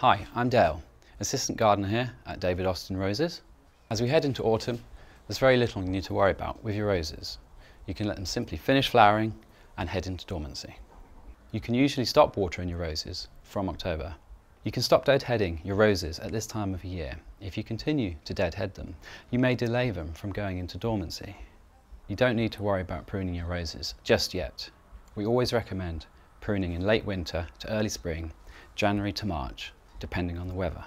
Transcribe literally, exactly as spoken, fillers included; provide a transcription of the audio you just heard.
Hi, I'm Dale, Assistant Gardener here at David Austin Roses. As we head into autumn, there's very little you need to worry about with your roses. You can let them simply finish flowering and head into dormancy. You can usually stop watering your roses from October. You can stop deadheading your roses at this time of year. If you continue to deadhead them, you may delay them from going into dormancy. You don't need to worry about pruning your roses just yet. We always recommend pruning in late winter to early spring, January to March, depending on the weather.